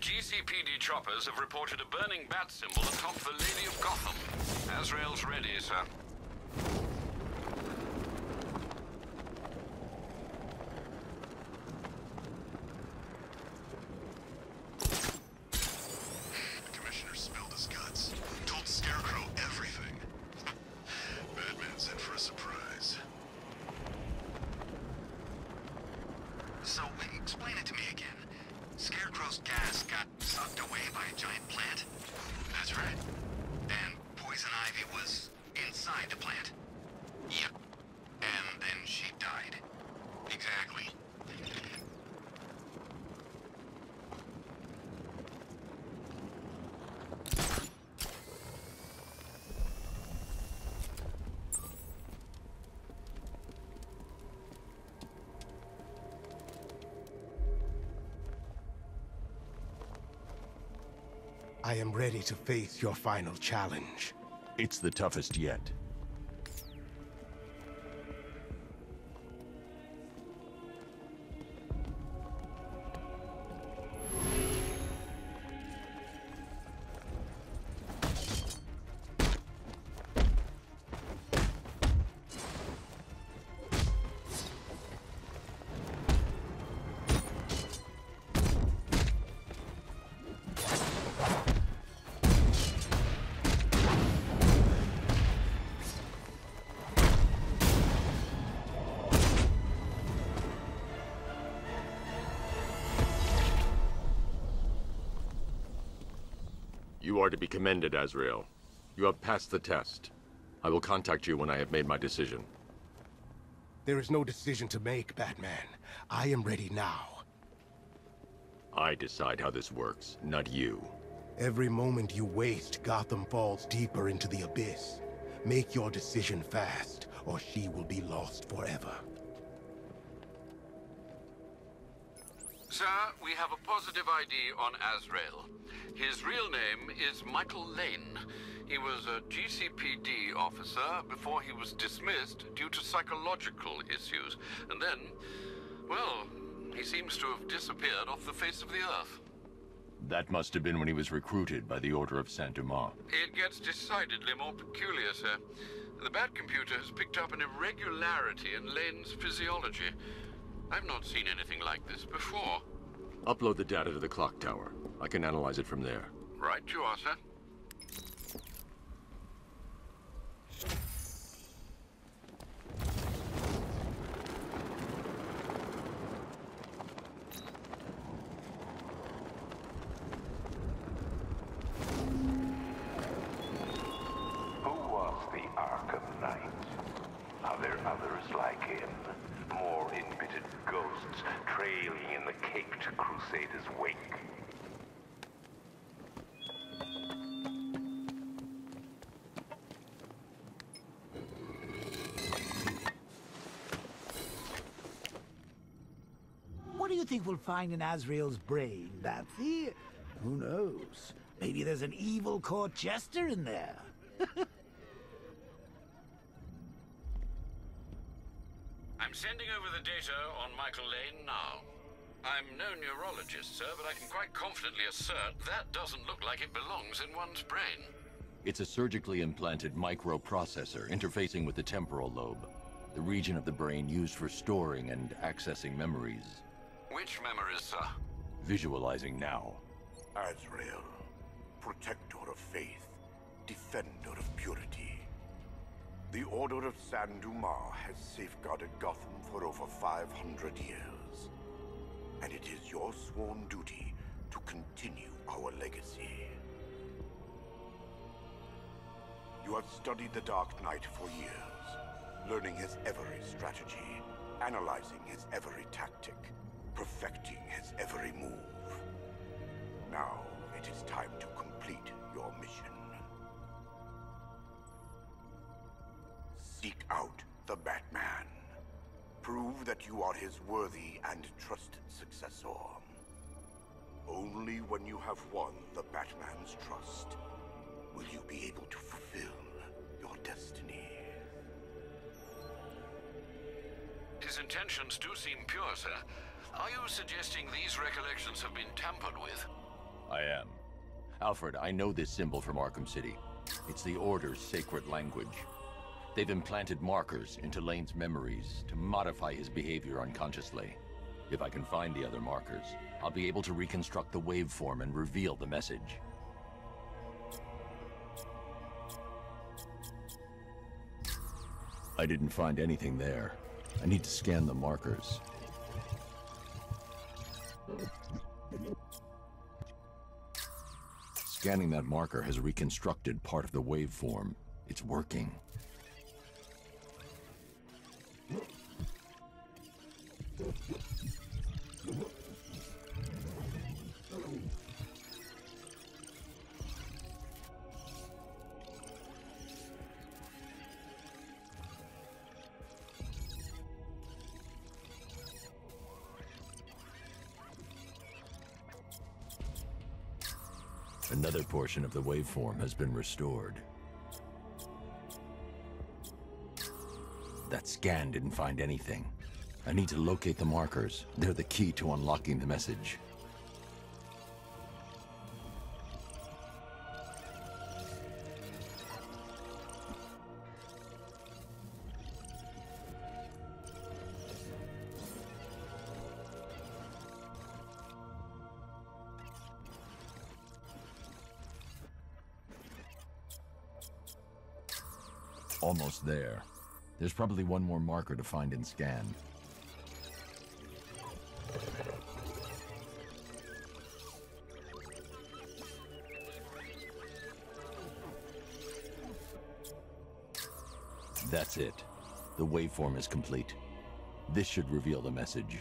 GCPD choppers have reported a burning bat symbol atop the Lady of Gotham. Azrael's ready, sir. I am ready to face your final challenge. It's the toughest yet. You are to be commended, Azrael. You have passed the test. I will contact you when I have made my decision. There is no decision to make, Batman. I am ready now. I decide how this works, not you. Every moment you waste, Gotham falls deeper into the abyss. Make your decision fast, or she will be lost forever. Sir, we have a positive ID on Azrael. His real name is Michael Lane. He was a GCPD officer before he was dismissed due to psychological issues. And then, well, he seems to have disappeared off the face of the earth. That must have been when he was recruited by the Order of Saint Dumas. It gets decidedly more peculiar, sir. The Bat computer has picked up an irregularity in Lane's physiology. I've not seen anything like this before. Upload the data to the clock tower. I can analyze it from there. Right you are, sir. Who was the Arkham Knight? Are there others like him? More embittered ghosts trailing in the caped crusader's wake. What do you think we'll find in Azrael's brain, Batsy? Who knows? Maybe there's an evil court jester in there. I'm sending over the data on Michael Lane now. I'm no neurologist, sir, but I can quite confidently assert that doesn't look like it belongs in one's brain. It's a surgically implanted microprocessor interfacing with the temporal lobe, the region of the brain used for storing and accessing memories. Which memories, sir? Visualizing now. Azrael, protector of faith, defender of purity. The Order of Saint Dumas has safeguarded Gotham for over 500 years. And it is your sworn duty to continue our legacy. You have studied the Dark Knight for years, learning his every strategy, analyzing his every tactic, perfecting his every move. Now it is time to complete your mission. Seek out the Batman. Prove that you are his worthy and trusted successor. Only when you have won the Batman's trust will you be able to fulfill your destiny. His intentions do seem pure, sir. Are you suggesting these recollections have been tampered with? I am. Alfred, I know this symbol from Arkham City. It's the Order's sacred language. They've implanted markers into Lane's memories to modify his behavior unconsciously. If I can find the other markers, I'll be able to reconstruct the waveform and reveal the message. I didn't find anything there. I need to scan the markers. Scanning that marker has reconstructed part of the waveform. It's working. Another portion of the waveform has been restored. That scan didn't find anything. I need to locate the markers. They're the key to unlocking the message. Almost there. There's probably one more marker to find and scan. That's it. The waveform is complete. This should reveal the message.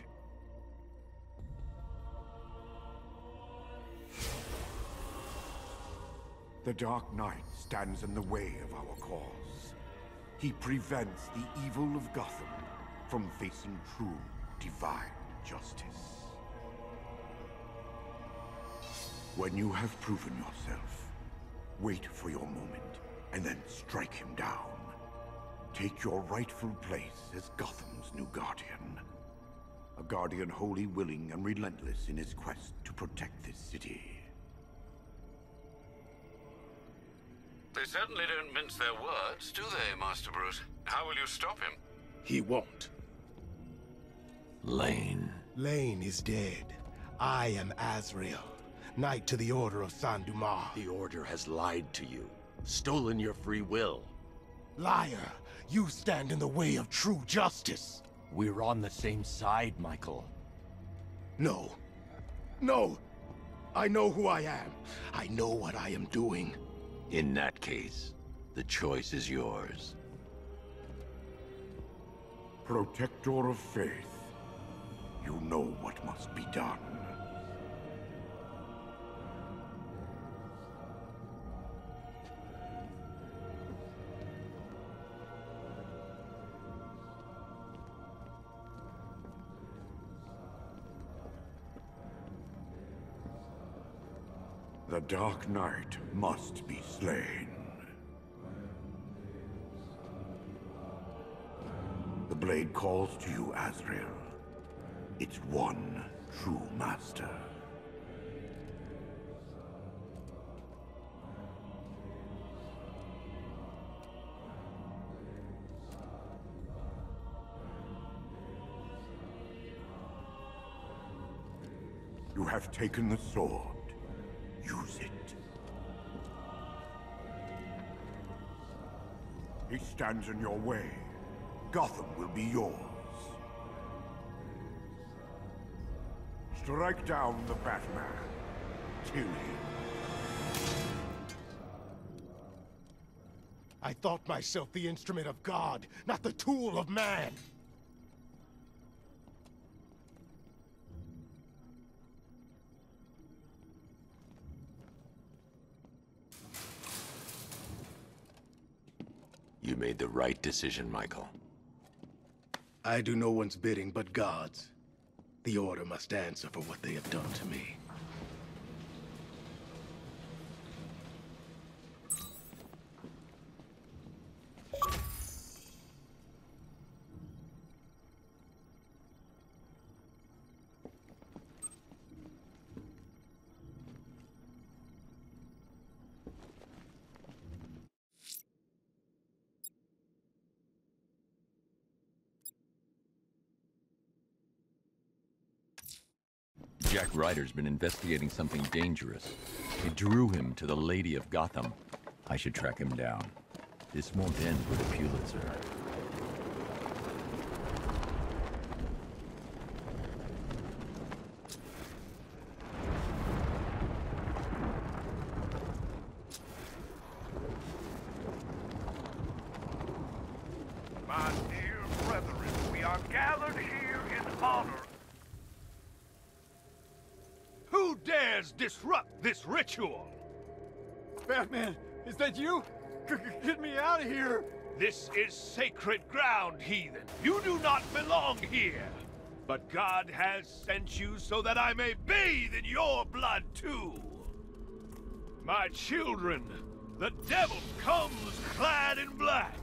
The Dark Knight stands in the way of our cause. He prevents the evil of Gotham from facing true divine justice. When you have proven yourself, wait for your moment and then strike him down. Take your rightful place as Gotham's new guardian. A guardian wholly willing and relentless in his quest to protect this city. They certainly don't mince their words, do they, Master Bruce? How will you stop him? He won't. Lane. Lane is dead. I am Azrael, Knight to the Order of Saint Dumas. The Order has lied to you, stolen your free will. Liar! You stand in the way of true justice! We're on the same side, Michael. No. No! I know who I am. I know what I am doing. In that case, the choice is yours. Protector of faith, you know what must be done. The Dark Knight must be slain. The blade calls to you, Azrael. It's one true master. You have taken the sword. Use it. He stands in your way. Gotham will be yours. Strike down the Batman. Kill him. I thought myself the instrument of God, not the tool of man. You made the right decision, Michael. I do no one's bidding but God's. The Order must answer for what they have done to me. Jack Ryder's been investigating something dangerous. It drew him to the Lady of Gotham. I should track him down. This won't end with a Pulitzer. Disrupt this ritual! Batman, is that you? Get me out of here! This is sacred ground, heathen. You do not belong here. But God has sent you so that I may bathe in your blood, too. My children, the devil comes clad in black.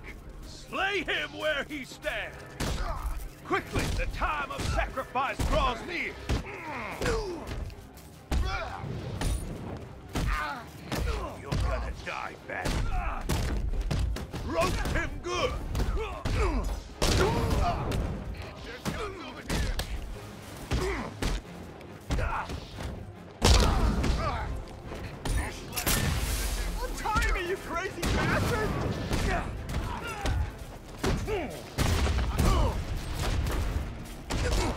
Slay him where he stands. Quickly, the time of sacrifice draws near. You're gonna die, Batman. Roast him good! Untie me, you crazy bastard! God, send him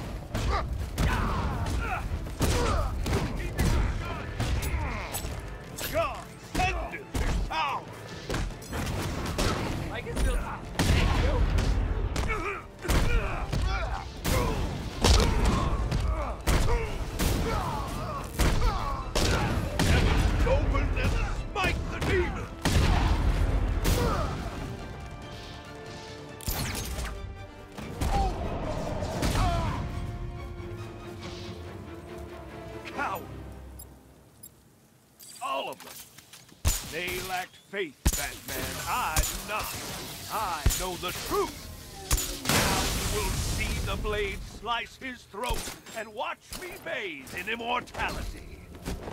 this power! I can still take you. They lacked faith, Batman. I do not. I know the truth. Now you will see the blade slice his throat and watch me bathe in immortality.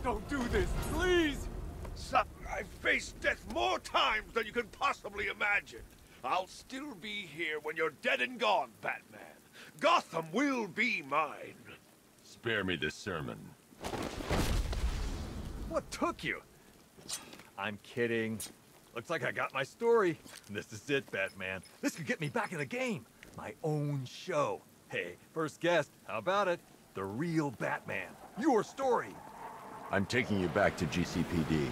Don't do this, please! Son, I've faced death more times than you can possibly imagine. I'll still be here when you're dead and gone, Batman. Gotham will be mine. Spare me this sermon. What took you? I'm kidding. Looks like I got my story. This is it, Batman. This could get me back in the game. My own show. Hey, first guest, how about it? The real Batman. Your story. I'm taking you back to GCPD.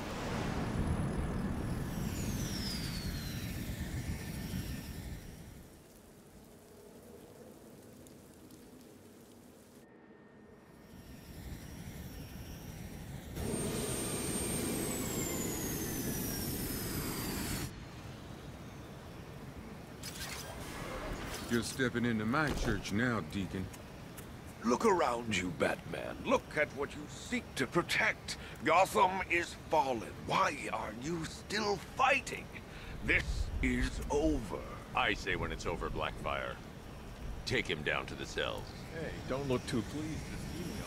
You're stepping into my church now, Deacon. Look around you, Batman. Look at what you seek to protect. Gotham is fallen. Why are you still fighting? This is over. I say when it's over, Blackfire. Take him down to the cells. Hey, don't look too pleased to see me,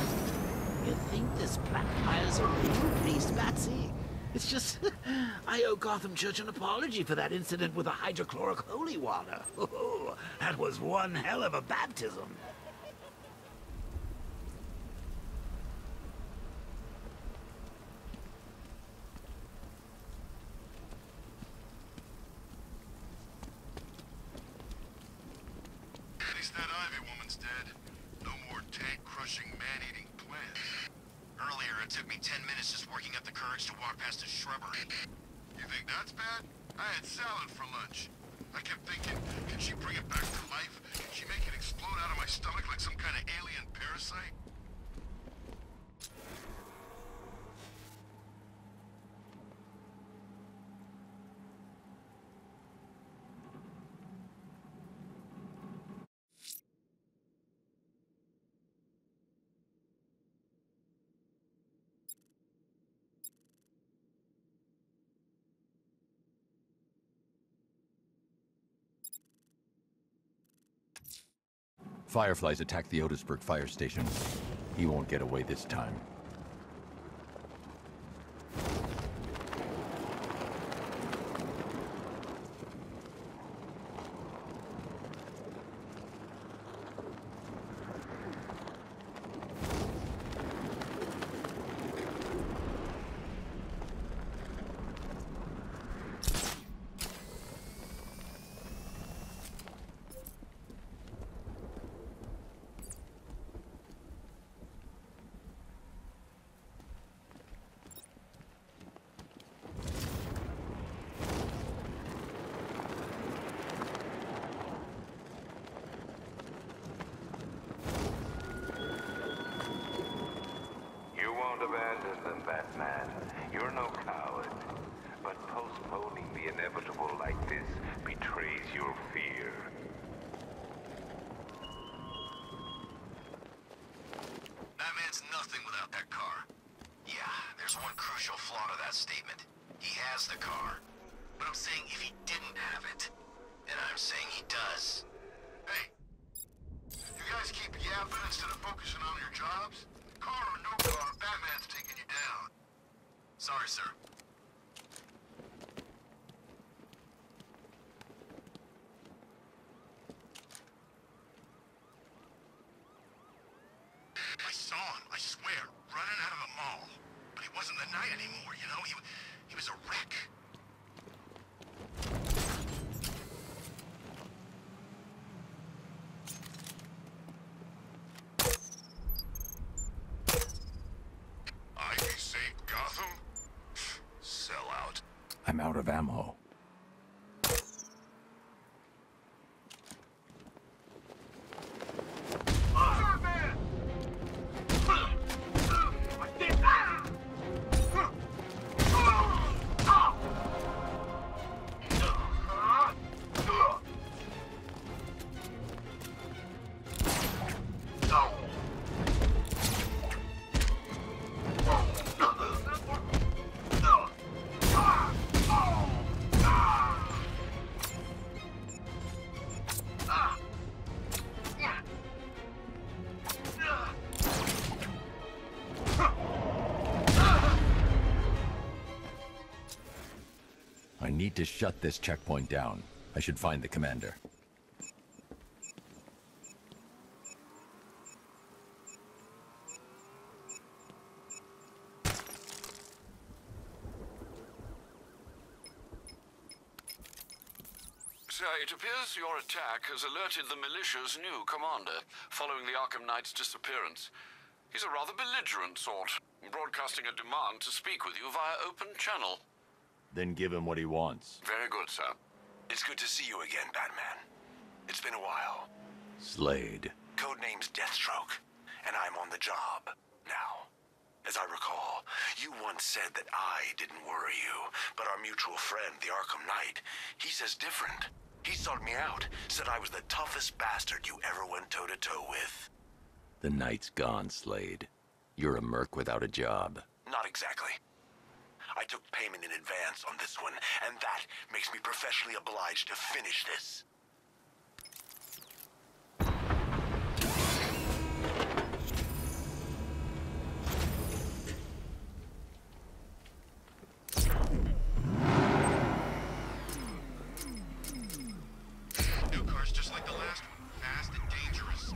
officer. You think this Blackfire's a real beast, Batsy? It's just, I owe Gotham Church an apology for that incident with the hydrochloric holy water. Oh, that was one hell of a baptism. At least that Ivy woman's dead. No more tank-crushing, man-eating plants. Earlier, it took me 10 minutes just working up the courage to walk past a shrubbery. You think that's bad? I had salad for lunch. I kept thinking, can she bring it back to life? Can she make it explode out of my stomach like some kind of alien parasite? Fireflies attacked the Otisburg fire station. He won't get away this time. abandon them, Batman. You're no coward. But postponing the inevitable like this betrays your fear. That man's nothing without that car. Yeah, there's one crucial flaw to that statement. He has the car. But I'm saying if he didn't have it, then I'm saying he does. Hey, you guys keep yapping instead of focusing on your jobs? Car or no car, Batman's taking you down. Sorry, sir. I saw him, I swear, running out of a mall. But he wasn't the Knight anymore, you know? He was a wreck. I'm out of ammo. Need to shut this checkpoint down. I should find the commander. Sir, it appears your attack has alerted the militia's new commander, following the Arkham Knight's disappearance. He's a rather belligerent sort, broadcasting a demand to speak with you via open channel. Then give him what he wants. Very good, sir. It's good to see you again, Batman. It's been a while. Slade. Codename's Deathstroke, and I'm on the job now. As I recall, you once said that I didn't worry you, but our mutual friend, the Arkham Knight, he says different. He sought me out, said I was the toughest bastard you ever went toe-to-toe with. The Knight's gone, Slade. You're a merc without a job. Not exactly. I took payment in advance on this one, and that makes me professionally obliged to finish this. New car's just like the last one, fast and dangerous.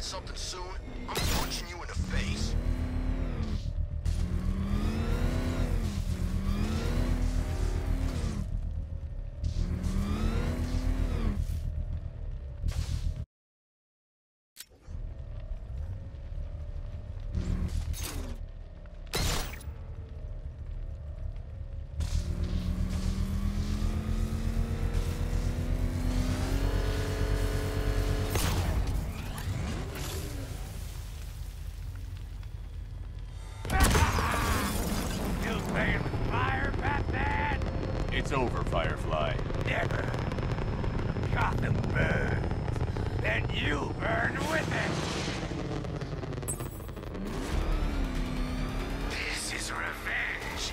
Something soon, I'm punching you in the face. It's over, Firefly. Never. Gotham burns, then you burn with it. This is revenge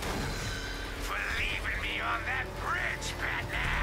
for leaving me on that bridge, Batman.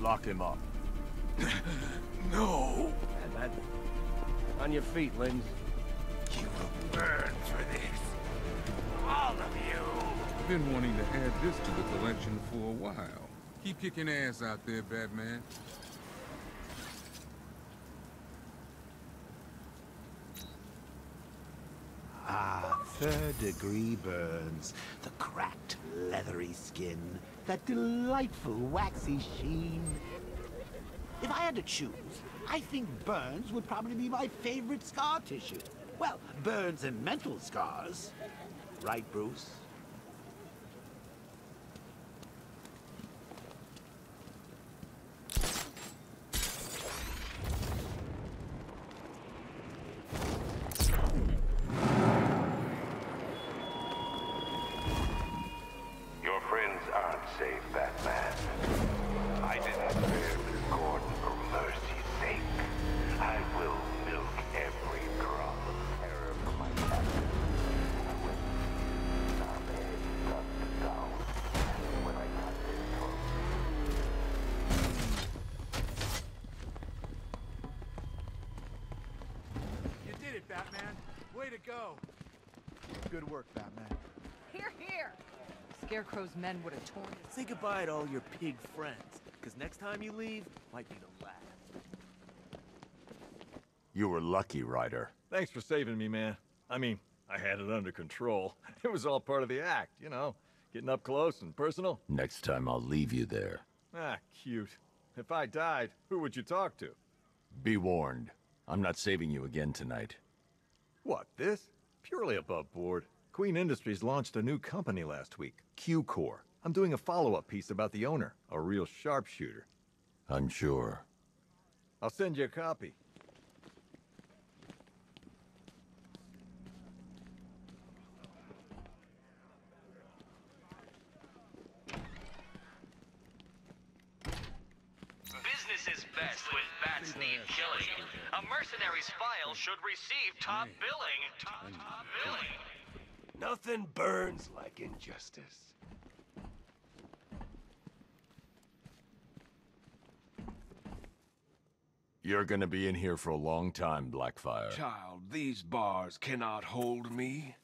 Lock him up. No! Bad. On your feet, Lynn. You will burn for this. All of you! I've been wanting to add this to the collection for a while. Keep kicking ass out there, Batman. Ah, third-degree burns. The cracked, leathery skin. That delightful, waxy sheen. If I had to choose, I think burns would probably be my favorite scar tissue. Well, burns and mental scars. Right, Bruce? Good work, Batman. Hear, hear! Scarecrow's men would have torn it. Say goodbye to all your pig friends, because next time you leave, might be the last. You were lucky, Ryder. Thanks for saving me, man. I mean, I had it under control. It was all part of the act, you know. Getting up close and personal. Next time I'll leave you there. Ah, cute. If I died, who would you talk to? Be warned. I'm not saving you again tonight. What, this? Purely above board. Queen Industries launched a new company last week, Q-Corps. I'm doing a follow-up piece about the owner, a real sharpshooter. I'm sure. I'll send you a copy. Business is best when bats need killing. A mercenary's file should receive top billing. Top billing. Nothing burns like injustice. You're gonna be in here for a long time, Blackfire. Child, these bars cannot hold me.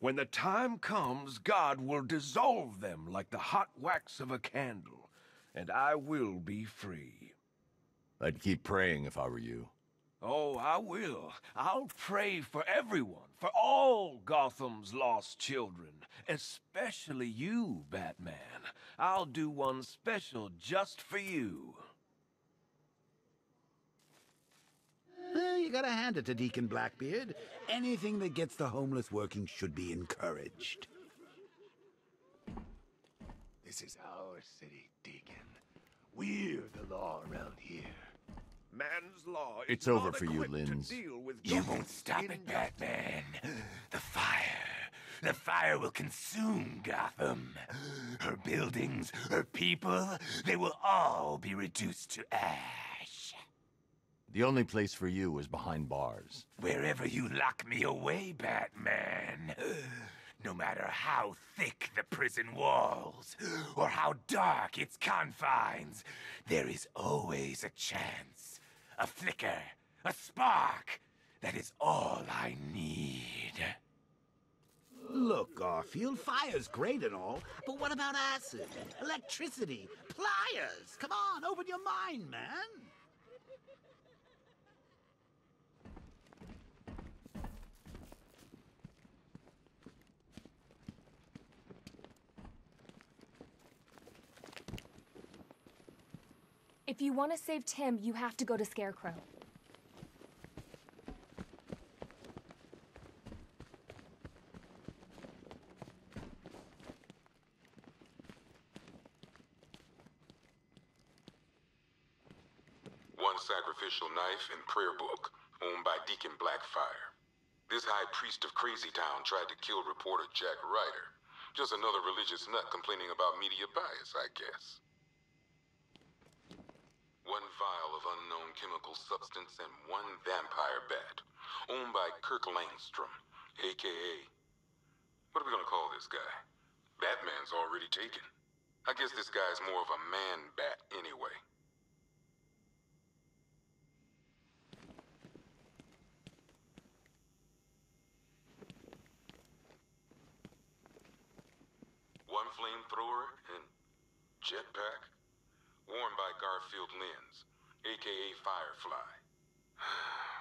When the time comes, God will dissolve them like the hot wax of a candle, and I will be free. I'd keep praying if I were you. Oh, I will. I'll pray for everyone, for all Gotham's lost children, especially you, Batman. I'll do one special just for you. Well, you gotta hand it to Deacon Blackbeard. Anything that gets the homeless working should be encouraged. This is our city, Deacon. We're the law around here. Man's law is over for you, Lynns. You won't stop it, Batman. The fire will consume Gotham. Her buildings, her people, they will all be reduced to ash. The only place for you is behind bars. Wherever you lock me away, Batman. No matter how thick the prison walls, or how dark its confines, there is always a chance, a flicker, a spark. That is all I need. Look, Garfield, fire's great and all, but what about acid, electricity, pliers? Come on, open your mind, man. If you want to save Tim, you have to go to Scarecrow. One sacrificial knife and prayer book, owned by Deacon Blackfire. This high priest of Crazy Town tried to kill reporter Jack Ryder. Just another religious nut complaining about media bias, I guess. One vial of unknown chemical substance and one vampire bat, owned by Kirk Langstrom, a.k.a. What are we gonna call this guy? Batman's already taken. I guess this guy's more of a man-bat anyway. flamethrower and jetpack, worn by Garfield Lynns, aka Firefly.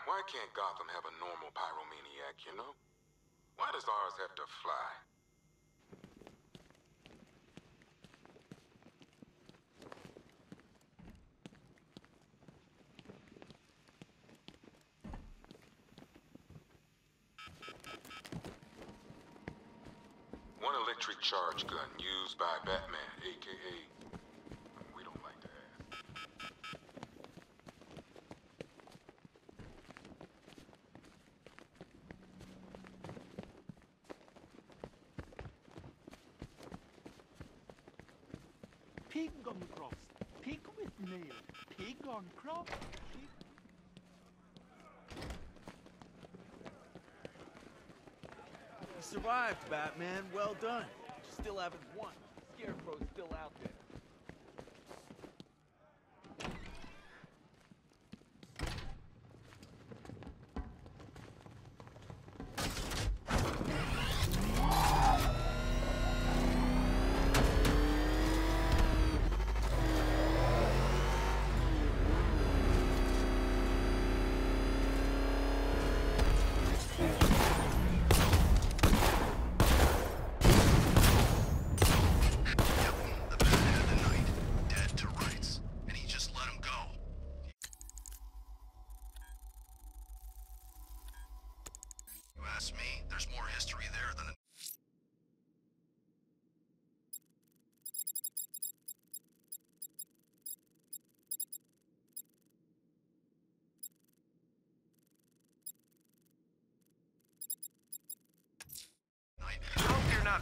Why can't Gotham have a normal pyromaniac, you know? Why does ours have to fly? One electric charge gun used by Batman, aka... we don't like to ask. Pig on crops. Pig with nail. Pig on crops. You survived, Batman. Well done. You still haven't won. Scarecrow's still out there.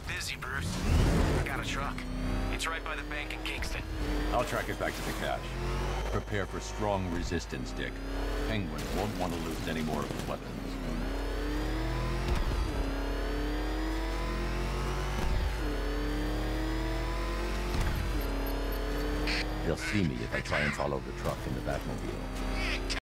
Busy, Bruce. I got a truck. It's right by the bank in Kingston. I'll track it back to the cache. Prepare for strong resistance, Dick. Penguin won't want to lose any more of his weapons. They'll see me if I try and follow the truck in the Batmobile.